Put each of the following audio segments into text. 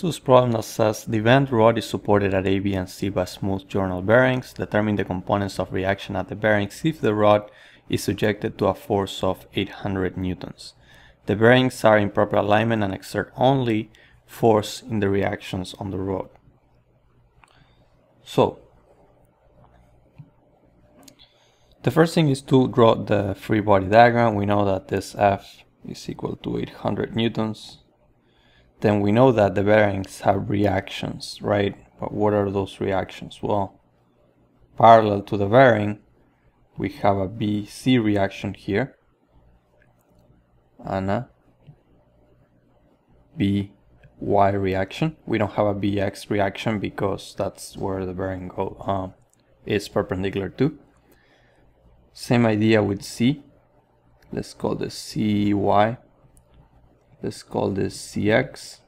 So this problem that says the vent rod is supported at A, B, and C by smooth journal bearings. Determine the components of reaction at the bearings if the rod is subjected to a force of 800 newtons. The bearings are in proper alignment and exert only force in the reactions on the rod. So, the first thing is to draw the free body diagram. We know that this F is equal to 800 newtons. Then we know that the bearings have reactions, right? But what are those reactions? Well, parallel to the bearing, we have a BC reaction here and a BY reaction. We don't have a BX reaction because that's where the bearing is perpendicular to. Same idea with C. Let's call this CY. Let's call this CX,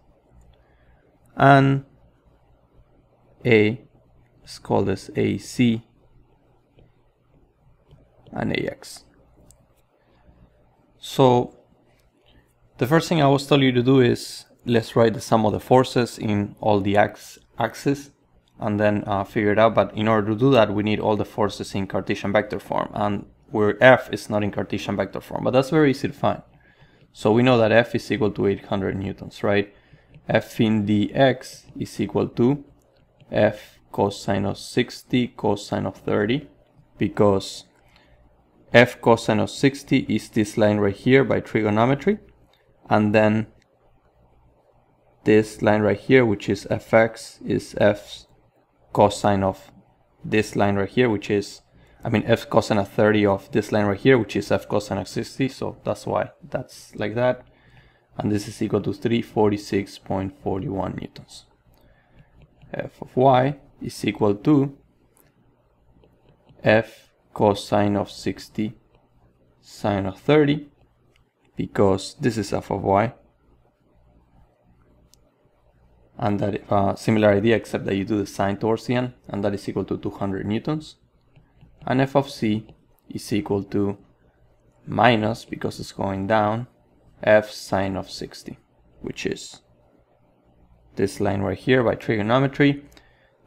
and A, let's call this AC and AX. So the first thing I was telling you to do is let's write the sum of the forces in all the axes and then figure it out. But in order to do that, we need all the forces in Cartesian vector form, and where F is not in Cartesian vector form, but that's very easy to find. So we know that F is equal to 800 newtons, right? F in dx is equal to F cosine of 60 cosine of 30, because F cosine of 60 is this line right here by trigonometry, and then this line right here, which is fx, is F cosine of this line right here, which is F cosine of 30 of this line right here, which is F cosine of 60, so that's why that's like that. And this is equal to 346.41 newtons. F of y is equal to F cosine of 60 sine of 30, because this is F of y. And that similar idea, except that you do the sine towards the end, and that is equal to 200 newtons. And F of C is equal to minus, because it's going down, F sine of 60, which is this line right here by trigonometry.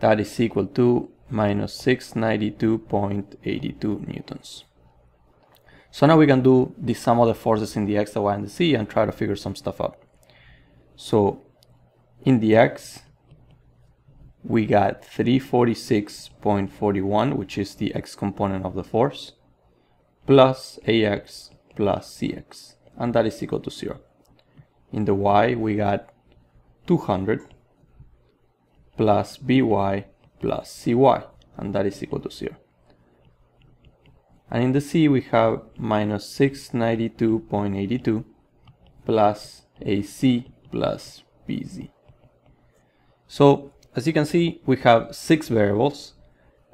That is equal to minus 692.82 newtons. So now we can do the sum of the forces in the x, the y, and the z and try to figure some stuff out. So in the x, we got 346.41, which is the x component of the force, plus AX plus CX, and that is equal to 0. In the y, we got 200 plus BY plus CY, and that is equal to 0. And in the c, we have minus 692.82 plus AC plus BZ. So, as you can see, we have 6 variables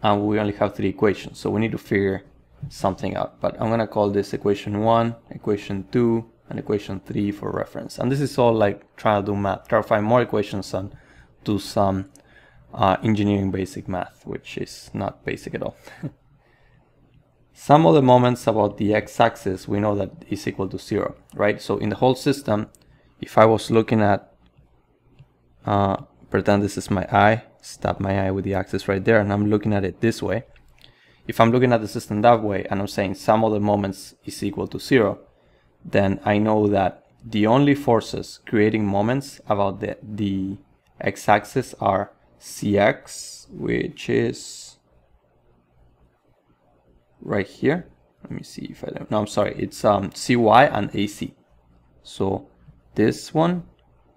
and we only have 3 equations, so we need to figure something out. But I'm going to call this equation 1, equation 2, and equation 3 for reference. And this is all like trying to do math, try to find more equations and do some engineering basic math, which is not basic at all. Some of the moments about the x-axis, we know that is equal to 0, right? So in the whole system, if I was looking at pretend this is my eye, stab my eye with the axis right there, and I'm looking at it this way. If I'm looking at the system that way and I'm saying sum of the moments is equal to 0, then I know that the only forces creating moments about the x-axis are Cx, which is right here. Let me see if I don't... No, I'm sorry. It's Cy and AC. So this one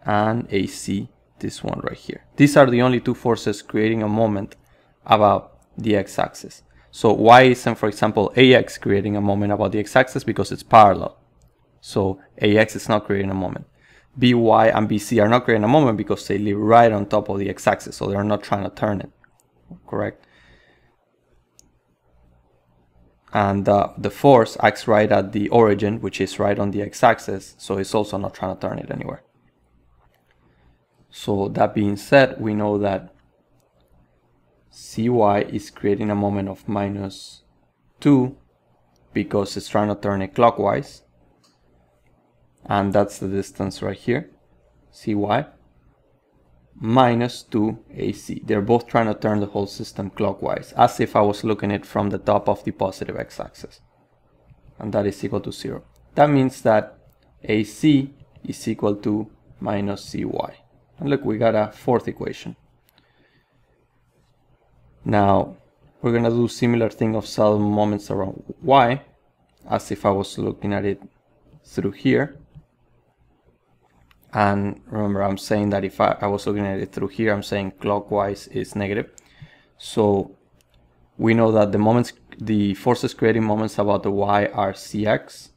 and AC. This one right here. These are the only two forces creating a moment about the x-axis. So why isn't, for example, AX creating a moment about the x-axis? Because it's parallel. So AX is not creating a moment. BY and BC are not creating a moment because they live right on top of the x-axis, so they're not trying to turn it, correct? And the force acts right at the origin, which is right on the x-axis, so it's also not trying to turn it anywhere. So that being said, we know that Cy is creating a moment of minus 2 because it's trying to turn it clockwise. And that's the distance right here, Cy. minus 2AC. They're both trying to turn the whole system clockwise, as if I was looking at it from the top of the positive x-axis. And that is equal to 0. That means that AC is equal to minus CY. And look, we got a fourth equation. Now, we're going to do similar thing of saddle moments around Y, as if I was looking at it through here. And remember, I'm saying that if I was looking at it through here, I'm saying clockwise is negative. So we know that the moments, the forces creating moments about the Y are CX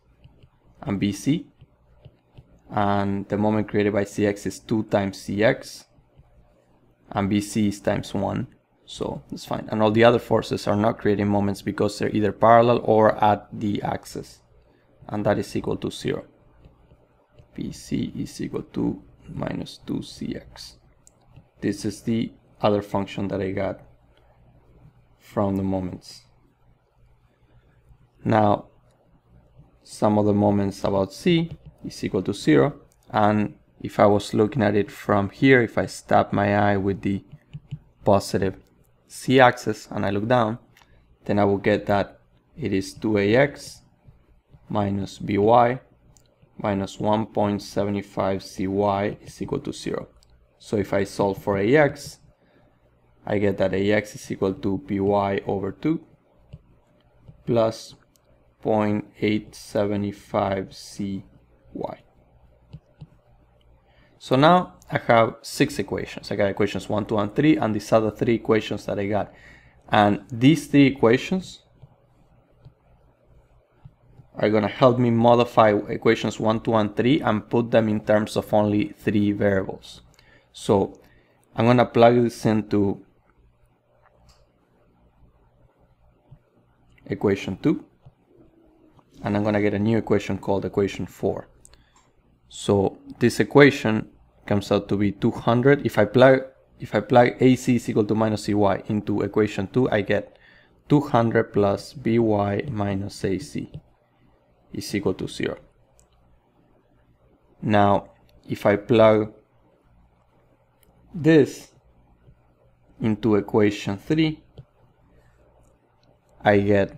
and BC. And the moment created by CX is 2 times CX. And BC is times 1. So that's fine. And all the other forces are not creating moments because they're either parallel or at the axis. And that is equal to 0. BC is equal to minus 2CX. This is the other function that I got from the moments. Now, some of the moments about C is equal to 0. And if I was looking at it from here, if I stab my eye with the positive C-axis and I look down, then I will get that it is 2AX minus BY minus 1.75 CY is equal to 0. So if I solve for AX, I get that AX is equal to BY over 2 plus 0.875 CY. So now I have 6 equations. I got equations 1, 2, and 3, and these are the 3 equations that I got. And these 3 equations are going to help me modify equations 1, 2, and 3 and put them in terms of only 3 variables. So I'm going to plug this into equation 2, and I'm going to get a new equation called equation 4. So this equation comes out to be 200. If I plug AC is equal to minus CY into equation 2, I get 200 plus BY minus AC is equal to 0. Now, if I plug this into equation 3, I get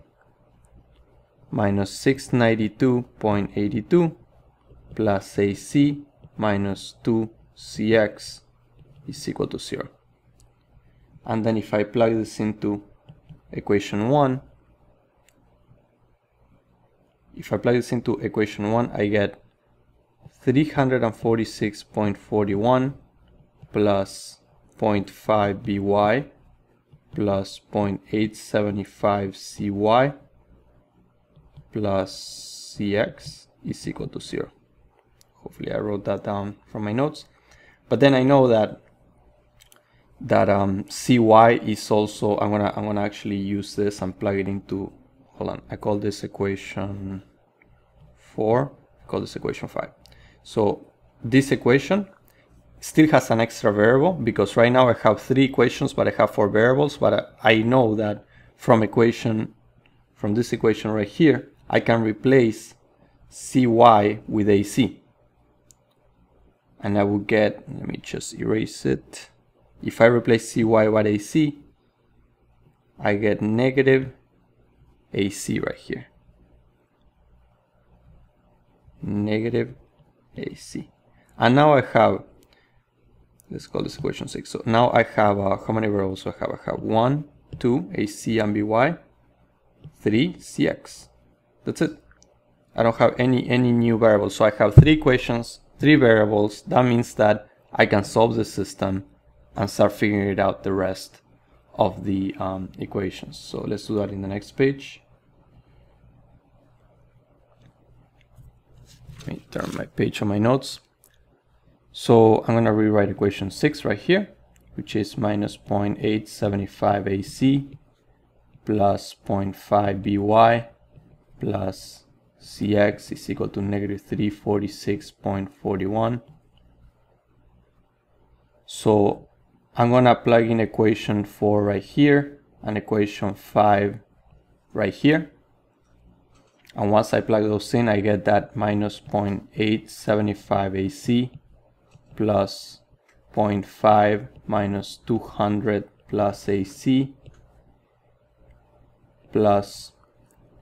minus 692.82 plus AC minus 2CX is equal to 0. And then if I plug this into equation 1, I get 346.41 plus 0.5 BY plus 0.875 CY plus CX is equal to 0. Hopefully I wrote that down from my notes. But then I know that CY is also, I'm gonna actually use this and plug it into, hold on, I call this equation 4, I call this equation 5. So this equation still has an extra variable because right now I have 3 equations, but I have 4 variables. But I know that from this equation right here, I can replace CY with AC. And I will get, let me just erase it. If I replace CY with AC, I get negative AC right here. Negative AC. And now I have, let's call this equation 6. So now I have, how many variables do I have? I have 1, 2, AC and BY, 3, CX. That's it. I don't have any new variables. So I have 3 equations, 3 variables. That means that I can solve the system and start figuring it out the rest of the equations. So let's do that in the next page. Let me turn my page on my notes. So I'm going to rewrite equation 6 right here, which is minus 0.875 AC plus 0.5 BY plus CX is equal to negative 346.41. So I'm going to plug in equation 4 right here and equation 5 right here. And once I plug those in, I get that minus 0.875 AC plus 0.5 minus 200 plus AC plus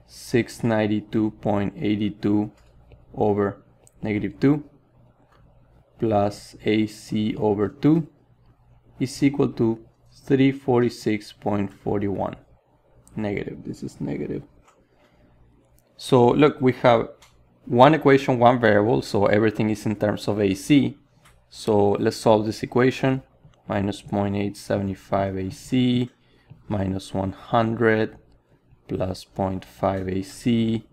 692.82 over negative 2 plus AC over 2 is equal to 346.41 negative. This is negative. So look, we have one equation, one variable, so everything is in terms of AC. So let's solve this equation. Minus 0.875 AC minus 100 plus 0.5 AC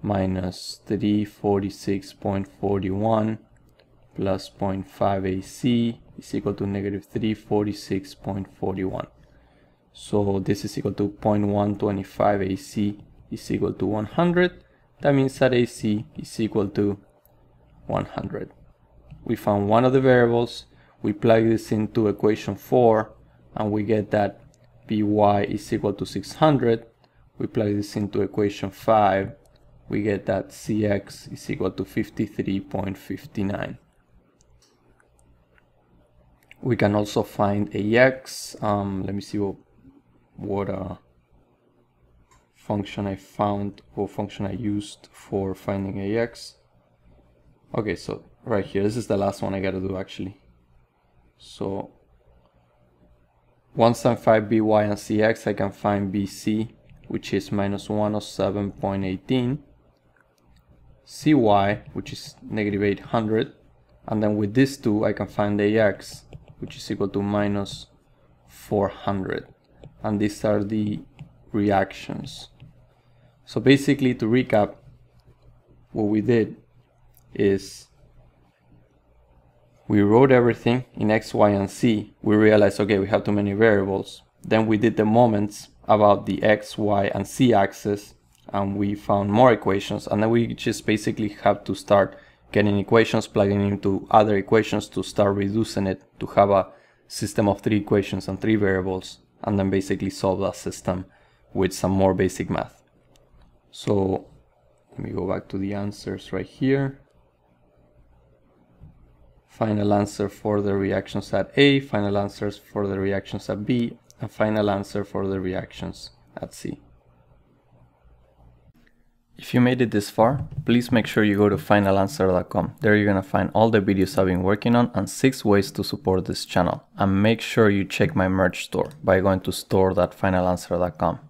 minus 346.41 plus 0.5 AC is equal to negative 346.41. So this is equal to 0.125 AC is equal to 100. That means that AC is equal to 100. We found one of the variables. We plug this into equation 4 and we get that Py is equal to 600. We plug this into equation 5. We get that Cx is equal to 53.59. We can also find Ax. Let me see what function I found or function I used for finding Ax. Okay, so right here, this is the last one I gotta do actually. So once I find By and Cx, I can find Bc, which is minus 107.18, Cy, which is negative 800, and then with these two I can find Ax, which is equal to minus 400, and these are the reactions. So basically, to recap, what we did is we wrote everything in X, Y, and Z. We realized, okay, we have too many variables. Then we did the moments about the X, Y, and Z axis, and we found more equations, and then we just basically have to start getting equations, plugging into other equations to start reducing it to have a system of 3 equations and 3 variables, and then basically solve that system with some more basic math. So let me go back to the answers right here. Final answer for the reactions at A, final answers for the reactions at B, and final answer for the reactions at C. If you made it this far, please make sure you go to finalanswer.com. There you're gonna find all the videos I've been working on and 6 ways to support this channel. And make sure you check my merch store by going to store.finalanswer.com.